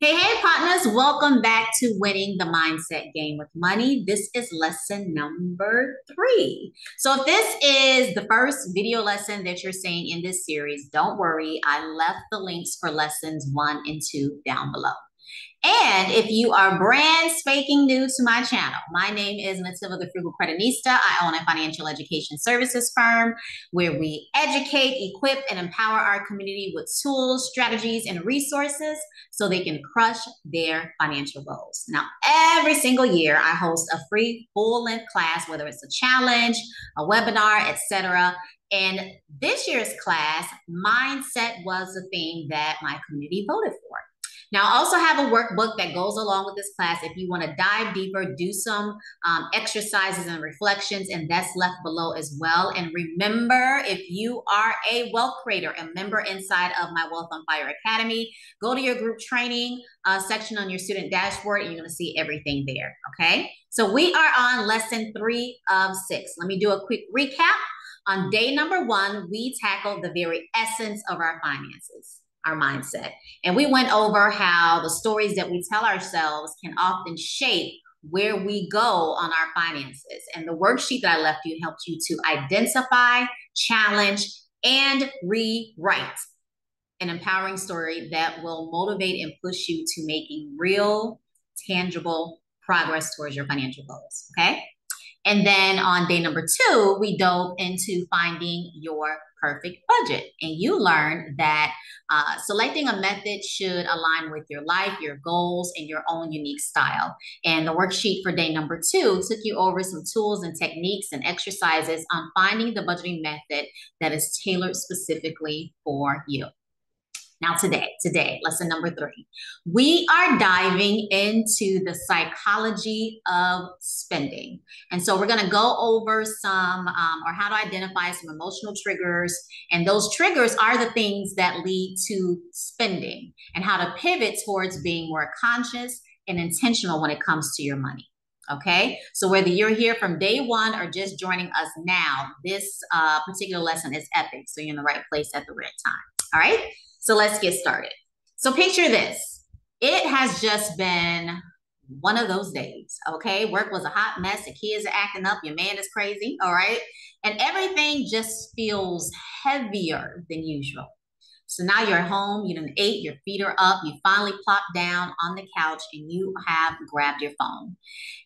Hey, partners, welcome back to Winning the Mindset Game with Money. This is lesson number 3. So if this is the first video lesson that you're seeing in this series, don't worry. I left the links for lessons 1 and 2 down below. And if you are brand spanking new to my channel, my name is Nativa the Frugal CrediTnista. I own a financial education services firm where we educate, equip, and empower our community with tools, strategies, and resources so they can crush their financial goals. Now, every single year, I host a free full-length class, whether it's a challenge, a webinar, etc. And this year's class, mindset was the theme that my community voted for. Now, I also have a workbook that goes along with this class. If you want to dive deeper, do some exercises and reflections, and that's left below as well. And remember, if you are a wealth creator, a member inside of my Wealth on Fire Academy, go to your group training section on your student dashboard, and you're going to see everything there, okay? So we are on lesson 3 of 6. Let me do a quick recap. On day number 1, we tackled the very essence of our finances, our mindset. And we went over how the stories that we tell ourselves can often shape where we go on our finances. And the worksheet that I left you helped you to identify, challenge, and rewrite an empowering story that will motivate and push you to making real, tangible progress towards your financial goals, okay? And then on day number 2, we dove into finding your perfect budget. And you learned that selecting a method should align with your life, your goals, and your own unique style. And the worksheet for day number 2 took you over some tools and techniques and exercises on finding the budgeting method that is tailored specifically for you. Now today, lesson number 3, we are diving into the psychology of spending. And so we're going to go over some, or how to identify some emotional triggers. And those triggers are the things that lead to spending and how to pivot towards being more conscious and intentional when it comes to your money. Okay, so whether you're here from day 1 or just joining us now, this particular lesson is epic. So you're in the right place at the right time. All right. So let's get started. So picture this. It has just been one of those days, okay? Work was a hot mess. The kids are acting up. Your man is crazy, all right? And everything just feels heavier than usual. So now you're at home, you done ate, your feet are up, you finally plop down on the couch and you have grabbed your phone.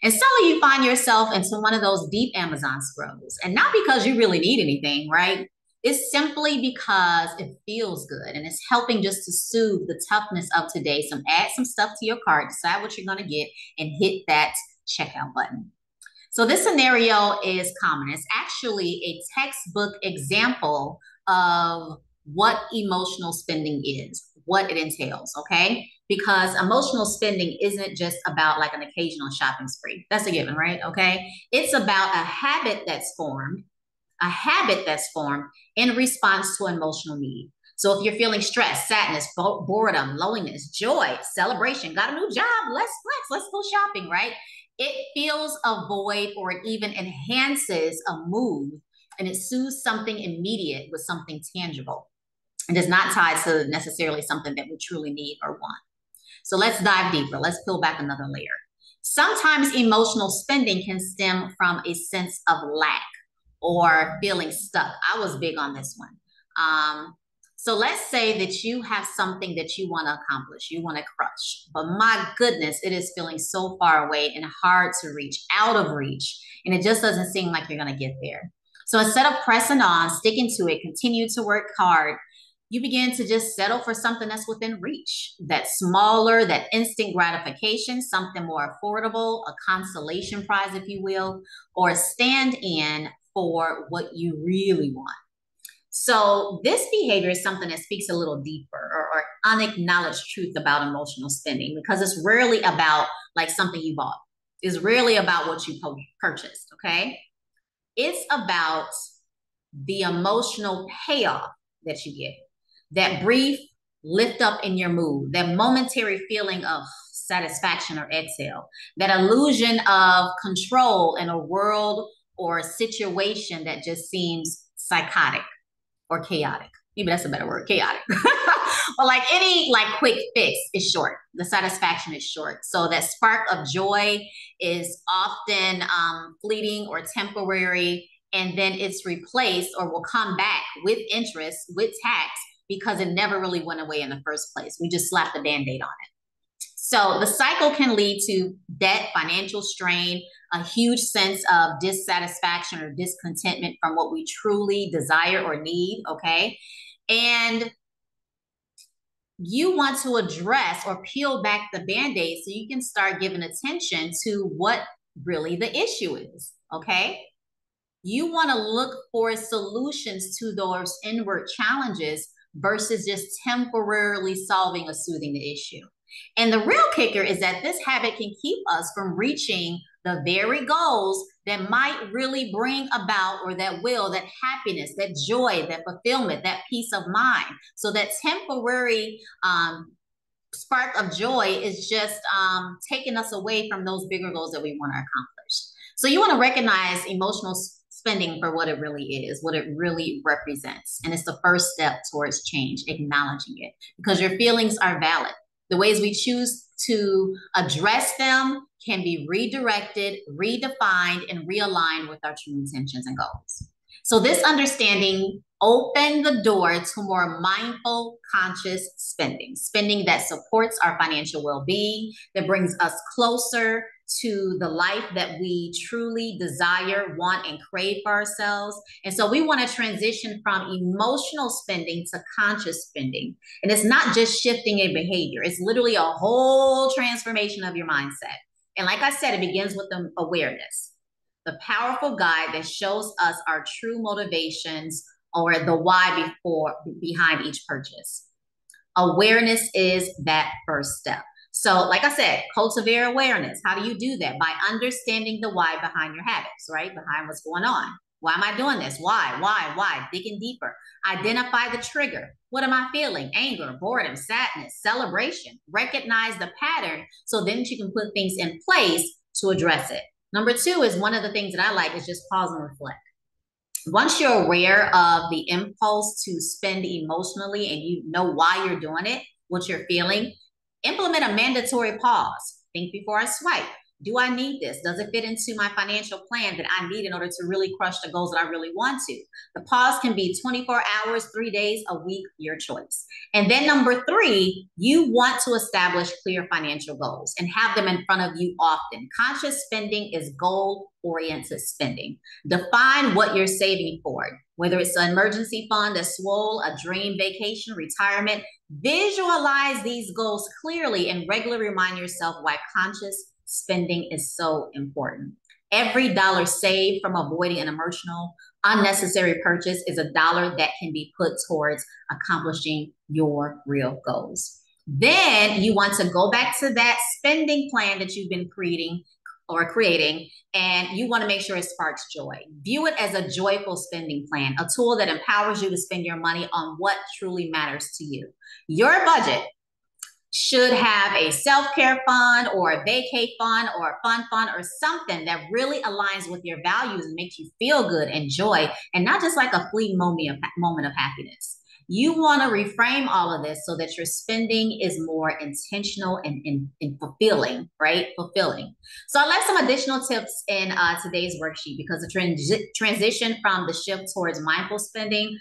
And suddenly you find yourself into one of those deep Amazon scrolls. And not because you really need anything, right? It's simply because it feels good and it's helping just to soothe the toughness of today. So add some stuff to your cart, decide what you're going to get, and hit that checkout button. So this scenario is common. It's actually a textbook example of what emotional spending is, what it entails, okay? Because emotional spending isn't just about like an occasional shopping spree. That's a given, right? Okay. It's about a habit that's formed. A habit that's formed in response to emotional need. So if you're feeling stress, sadness, boredom, loneliness, joy, celebration, got a new job, let's flex, let's go shopping, right? It fills a void or it even enhances a mood and it soothes something immediate with something tangible and is not tied to necessarily something that we truly need or want. So let's dive deeper. Let's peel back another layer. Sometimes emotional spending can stem from a sense of lack or feeling stuck. I was big on this one. So let's say that you have something that you want to accomplish, you want to crush, but my goodness, it is feeling so far away and hard to reach, out of reach, and it just doesn't seem like you're going to get there. So instead of pressing on, sticking to it, continue to work hard, you begin to just settle for something that's within reach, that smaller, that instant gratification, something more affordable, a consolation prize, if you will, or a stand-in for what you really want. So this behavior is something that speaks a little deeper or unacknowledged truth about emotional spending, because it's rarely about like something you bought. It's rarely about what you purchased, okay? It's about the emotional payoff that you get, that brief lift up in your mood, that momentary feeling of satisfaction or exhale, that illusion of control in a world or a situation that just seems psychotic or chaotic. Maybe that's a better word, chaotic. But like any like quick fix is short. The satisfaction is short. So that spark of joy is often fleeting or temporary, and then it's replaced or will come back with interest, with tax, because it never really went away in the first place. We just slapped the Band-Aid on it. So the cycle can lead to debt, financial strain, a huge sense of dissatisfaction or discontentment from what we truly desire or need, okay? And you want to address or peel back the Band-Aid so you can start giving attention to what really the issue is, okay? You want to look for solutions to those inward challenges versus just temporarily solving or soothing the issue. And the real kicker is that this habit can keep us from reaching the very goals that might really bring about, or that will, that happiness, that joy, that fulfillment, that peace of mind. So that temporary spark of joy is just taking us away from those bigger goals that we want to accomplish. So you want to recognize emotional spending for what it really is, what it really represents. And it's the first step towards change, acknowledging it, because your feelings are valid. The ways we choose to address them can be redirected, redefined, and realigned with our true intentions and goals. So this understanding opens the door to more mindful, conscious spending, spending that supports our financial well-being, that brings us closer to the life that we truly desire, want, and crave for ourselves. And so we want to transition from emotional spending to conscious spending. And it's not just shifting a behavior. It's literally a whole transformation of your mindset. And like I said, it begins with the awareness, the powerful guide that shows us our true motivations or the why behind each purchase. Awareness is that first step. So like I said, cultivate awareness. How do you do that? By understanding the why behind your habits, right? Behind what's going on. Why am I doing this? Why? Digging deeper. Identify the trigger. What am I feeling? Anger, boredom, sadness, celebration. Recognize the pattern so then you can put things in place to address it. Number two is one of the things that I like is just pause and reflect. Once you're aware of the impulse to spend emotionally and you know why you're doing it, what you're feeling, implement a mandatory pause. Think before I swipe. Do I need this? Does it fit into my financial plan that I need in order to really crush the goals that I really want to? The pause can be 24 hours, 3 days, a week, your choice. And then number three, you want to establish clear financial goals and have them in front of you often. Conscious spending is goal-oriented spending. Define what you're saving for, whether it's an emergency fund, a swole, a dream vacation, retirement. Visualize these goals clearly and regularly remind yourself why conscious spending is so important. Every dollar saved from avoiding an emotional, unnecessary purchase is a dollar that can be put towards accomplishing your real goals. Then you want to go back to that spending plan that you've been creating, and you want to make sure it sparks joy. View it as a joyful spending plan, a tool that empowers you to spend your money on what truly matters to you. Your budget should have a self-care fund or a vacay fund or a fun fund or something that really aligns with your values and makes you feel good and joy, and not just like a fleeting moment of happiness. You want to reframe all of this so that your spending is more intentional and fulfilling, right? Fulfilling. So I left some additional tips in today's worksheet, because the transition from the shift towards mindful spending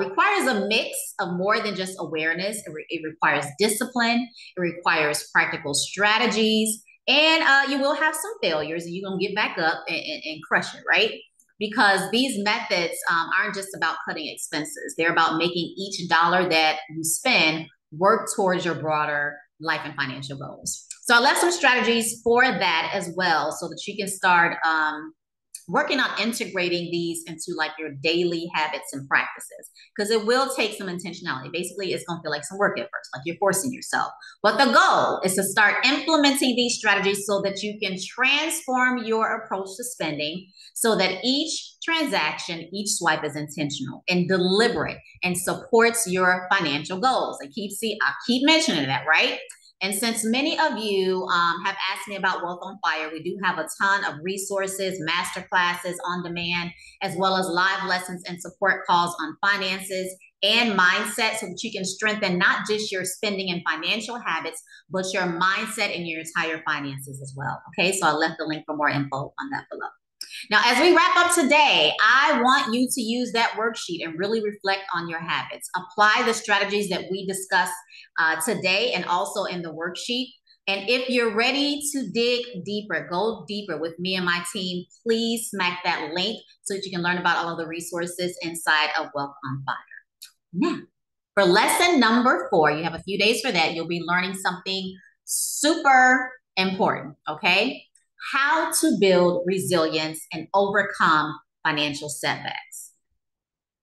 requires a mix of more than just awareness. It requires discipline. It requires practical strategies. And you will have some failures, and you're going to get back up and crush it, right? Because these methods aren't just about cutting expenses. They're about making each dollar that you spend work towards your broader life and financial goals. So I left some strategies for that as well, so that you can start working on integrating these into like your daily habits and practices, because it will take some intentionality. Basically, it's going to feel like some work at first, like you're forcing yourself. But the goal is to start implementing these strategies so that you can transform your approach to spending, so that each transaction, each swipe is intentional and deliberate and supports your financial goals. I keep mentioning that, right? And since many of you have asked me about Wealth on Fire, we do have a ton of resources, master classes on demand, as well as live lessons and support calls on finances and mindset so that you can strengthen not just your spending and financial habits, but your mindset and your entire finances as well. Okay, so I left the link for more info on that below. Now, as we wrap up today, I want you to use that worksheet and really reflect on your habits. Apply the strategies that we discussed today and also in the worksheet. And if you're ready to dig deeper, go deeper with me and my team, please smack that link so that you can learn about all of the resources inside of Wealth on Fire. Now, for lesson number 4, you have a few days for that. You'll be learning something super important, okay? How to build resilience and overcome financial setbacks.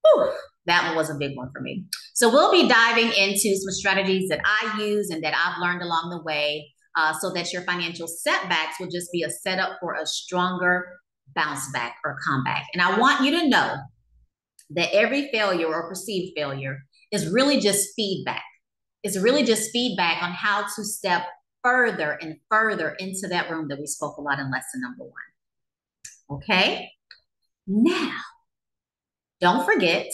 Whew, that one was a big one for me. So we'll be diving into some strategies that I use and that I've learned along the way so that your financial setbacks will just be a setup for a stronger bounce back or comeback. And I want you to know that every failure or perceived failure is really just feedback. It's really just feedback on how to step further and further into that room that we spoke a lot in lesson number 1. Okay, now don't forget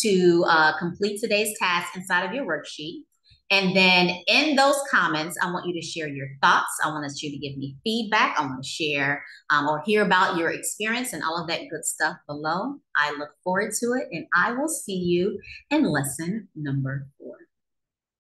to complete today's task inside of your worksheet. And then in those comments, I want you to share your thoughts. I want you to give me feedback. I want to share or hear about your experience and all of that good stuff below. I look forward to it, and I will see you in lesson number 4.